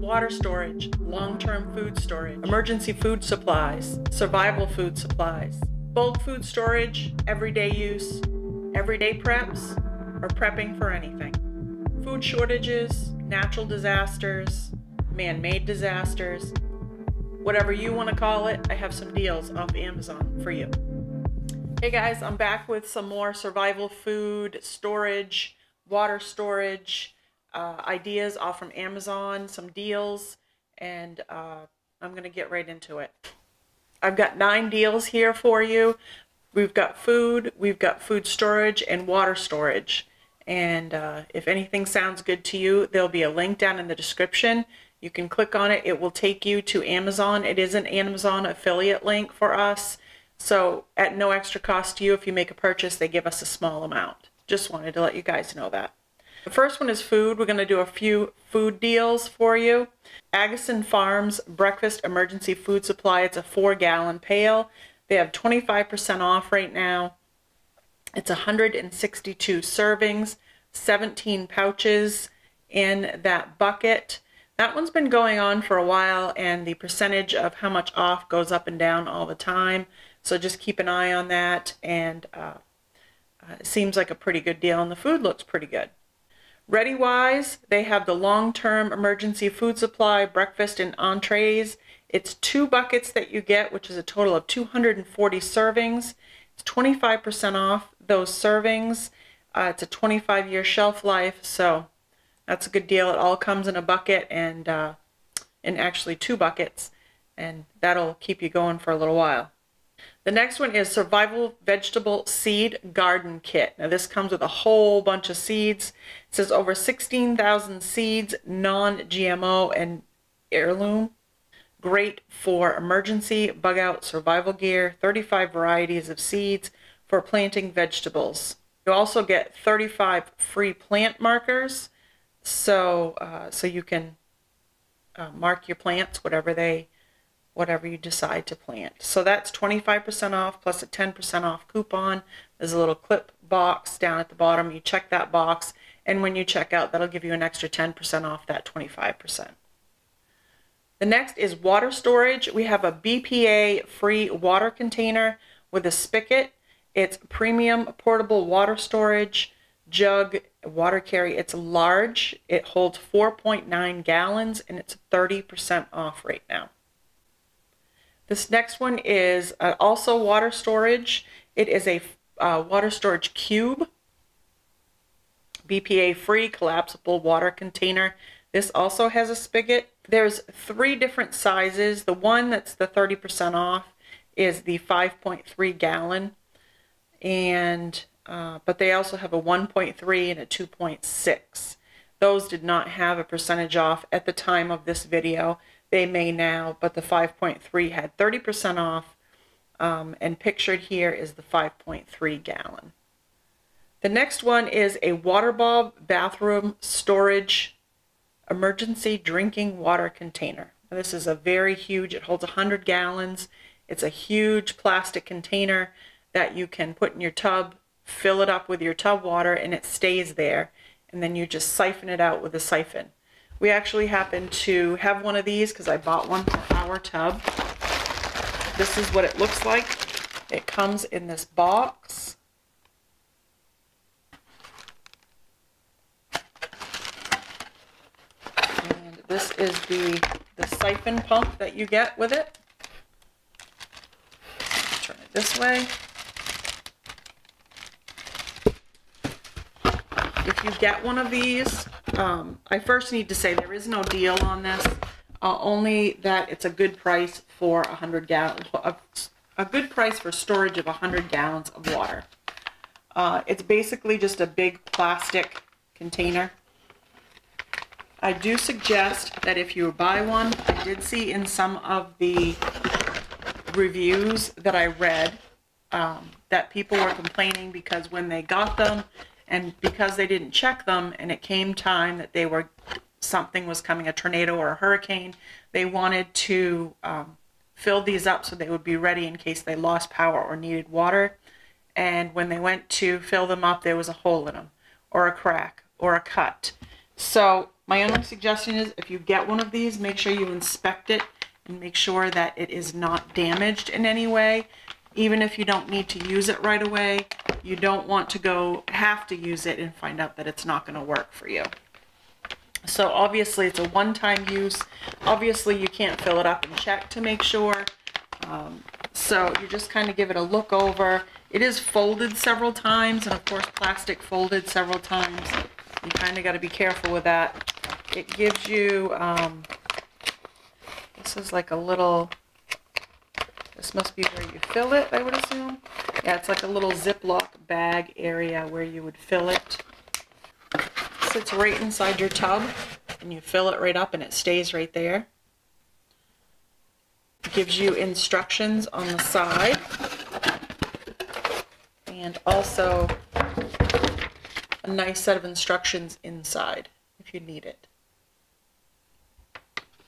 water storage, long-term food storage, emergency food supplies, survival food supplies, bulk food storage, everyday use, everyday preps, or prepping for anything. Food shortages, natural disasters, man-made disasters, whatever you want to call it, I have some deals off Amazon for you. Hey guys, I'm back with some more survival food storage, water storage ideas off from Amazon, some deals, and I'm going to get right into it. I've got 9 deals here for you. We've got food storage, and water storage. And if anything sounds good to you, there'll be a link down in the description. You can click on it. It will take you to Amazon. It is an Amazon affiliate link for us. So at no extra cost to you, if you make a purchase, they give us a small amount. Just wanted to let you guys know that. The first one is food. We're going to do a few food deals for you. Augason Farms Breakfast Emergency Food Supply. It's a 4-gallon pail. They have 25% off right now. It's 162 servings, 17 pouches in that bucket. That one's been going on for a while, and the percentage of how much off goes up and down all the time. So just keep an eye on that, and it seems like a pretty good deal, and the food looks pretty good. ReadyWise, they have the long-term emergency food supply, breakfast and entrees. It's 2 buckets that you get, which is a total of 240 servings. It's 25% off those servings. It's a 25-year shelf life, so that's a good deal. It all comes in a bucket, and actually 2 buckets, and that'll keep you going for a little while. The next one is Survival Vegetable Seed Garden Kit. Now this comes with a whole bunch of seeds. It says over 16,000 seeds, non-GMO and heirloom. Great for emergency, bug out, survival gear. 35 varieties of seeds for planting vegetables. You also get 35 free plant markers, so you can mark your plants, whatever you decide to plant. So that's 25% off plus a 10% off coupon. There's a little clip box down at the bottom. You check that box, and when you check out, that'll give you an extra 10% off that 25%. The next is water storage. We have a BPA free water container with a spigot. It's premium portable water storage, jug, water carry. It's large. It holds 4.9 gallons, and it's 30% off right now. This next one is also water storage. It is a water storage cube, BPA-free collapsible water container. This also has a spigot. There's 3 different sizes. The one that's the 30% off is the 5.3 gallon, and but they also have a 1.3 and a 2.6. Those did not have a percentage off at the time of this video. They may now, but the 5.3 had 30% off, and pictured here is the 5.3 gallon. The next one is a WaterBOB bathroom storage emergency drinking water container. Now, this is a very huge, it holds 100 gallons. It's a huge plastic container that you can put in your tub, fill it up with your tub water, and it stays there. And then you just siphon it out with a siphon. We actually happen to have one of these because I bought one for our tub. This is what it looks like. It comes in this box. And this is the siphon pump that you get with it. Turn it this way. If you get one of these, I first need to say there is no deal on this, only that it's a good price for 100 gallons, a good price for storage of 100 gallons of water. It's basically just a big plastic container. I do suggest that if you buy one, I did see in some of the reviews that I read that people were complaining because when they got them, and because they didn't check them, and it came time that they were, something was coming, a tornado or a hurricane, they wanted to fill these up so they would be ready in case they lost power or needed water. And when they went to fill them up, there was a hole in them, or a crack, or a cut. So my only suggestion is if you get one of these, make sure you inspect it and make sure that it is not damaged in any way. Even if you don't need to use it right away, you don't want to have to use it and find out that it's not going to work for you. So obviously it's a one-time use. Obviously you can't fill it up and check to make sure. So you just kind of give it a look over. It is folded several times, and of course plastic folded several times. You kind of got to be careful with that. It gives you, this is like a little, this must be where you fill it, I would assume. Yeah, it's like a little Ziploc bag area where you would fill it. It sits right inside your tub, and you fill it right up and it stays right there. It gives you instructions on the side. And also a nice set of instructions inside if you need it.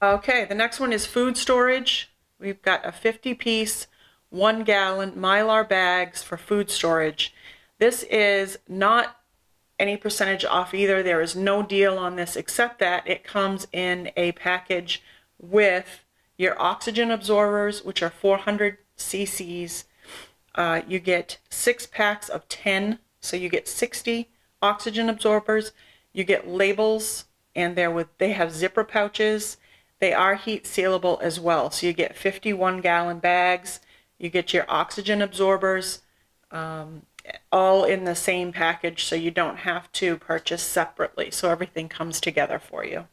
Okay, the next one is food storage. We've got a 50-piece, 1-gallon Mylar bags for food storage. This is not any percentage off either. There is no deal on this except that it comes in a package with your oxygen absorbers, which are 400 cc's. You get 6 packs of 10, so you get 60 oxygen absorbers. You get labels, and they have zipper pouches. They are heat sealable as well, so you get 51-gallon bags. You get your oxygen absorbers all in the same package, so you don't have to purchase separately, so everything comes together for you.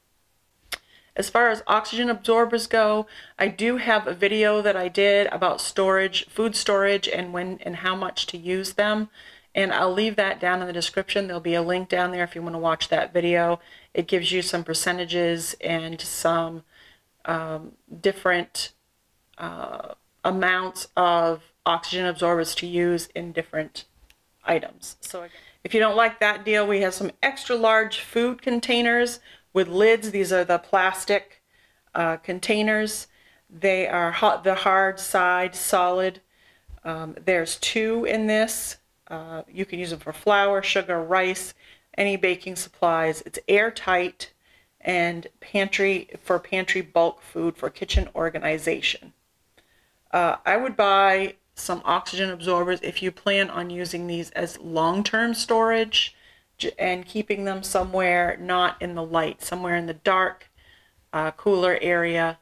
As far as oxygen absorbers go, I do have a video that I did about storage, food storage, and when and how much to use them. And I'll leave that down in the description. There'll be a link down there if you want to watch that video. It gives you some percentages and some different amounts of oxygen absorbers to use in different items. So if you don't like that deal, we have some extra large food containers with lids. These are the plastic containers. They are the hard side solid. There's 2 in this. You can use them for flour, sugar, rice, any baking supplies. It's airtight and pantry bulk food for kitchen organization. I would buy some oxygen absorbers if you plan on using these as long-term storage and keeping them somewhere not in the light, somewhere in the dark, cooler area.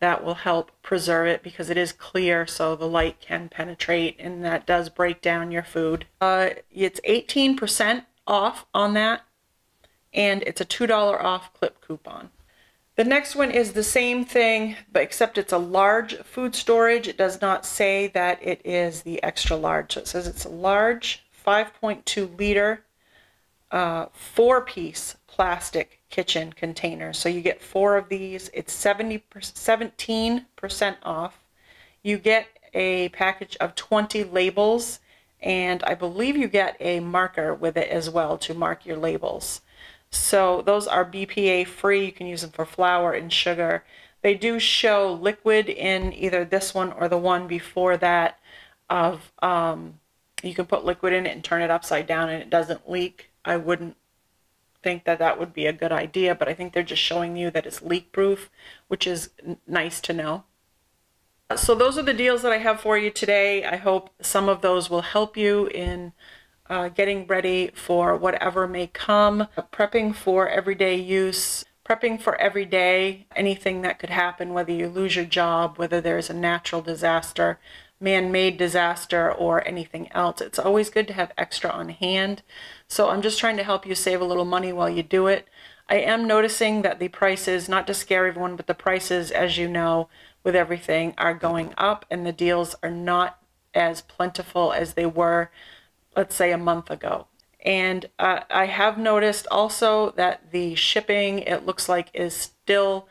That will help preserve it because it is clear, so the light can penetrate, and that does break down your food. It's 18% off on that, and it's a $2 off clip coupon. The next one is the same thing, but except it's a large food storage. It does not say that it is the extra large, so it says it's a large 5.2 liter 4-piece plastic kitchen container. So you get 4 of these. It's 17% off. You get a package of 20 labels, and I believe you get a marker with it as well to mark your labels. So those are BPA free. You can use them for flour and sugar. They do show liquid in either this one or the one before that. You can put liquid in it and turn it upside down and it doesn't leak. I wouldn't think that that would be a good idea, but I think they're just showing you that it's leak proof, which is nice to know. So those are the deals that I have for you today. I hope some of those will help you in getting ready for whatever may come, prepping for everyday use, prepping for every day, anything that could happen, whether you lose your job, whether there's a natural disaster, man-made disaster, or anything else. It's always good to have extra on hand. So I'm just trying to help you save a little money while you do it. I am noticing that the prices, not to scare everyone, but the prices, as you know, with everything are going up, and the deals are not as plentiful as they were, let's say, a month ago. And I have noticed also that the shipping, it looks like, is still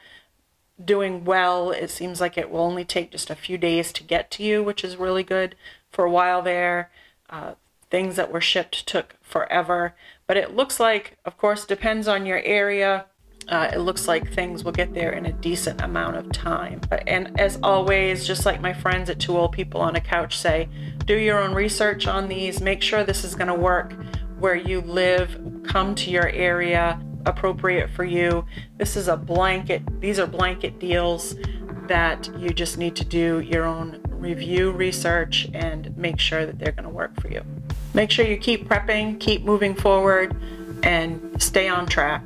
doing well. It seems like it will only take just a few days to get to you, which is really good. For a while there, things that were shipped took forever, but it looks like, of course, depends on your area. It looks like things will get there in a decent amount of time. And as always, just like my friends at Two Old People on a Couch say, do your own research on these. Make sure this is going to work where you live. Come to your area. appropriate for you. This is a blanket, these are blanket deals that you just need to do your own review, research, and make sure that they're going to work for you. Make sure you keep prepping, keep moving forward, and stay on track.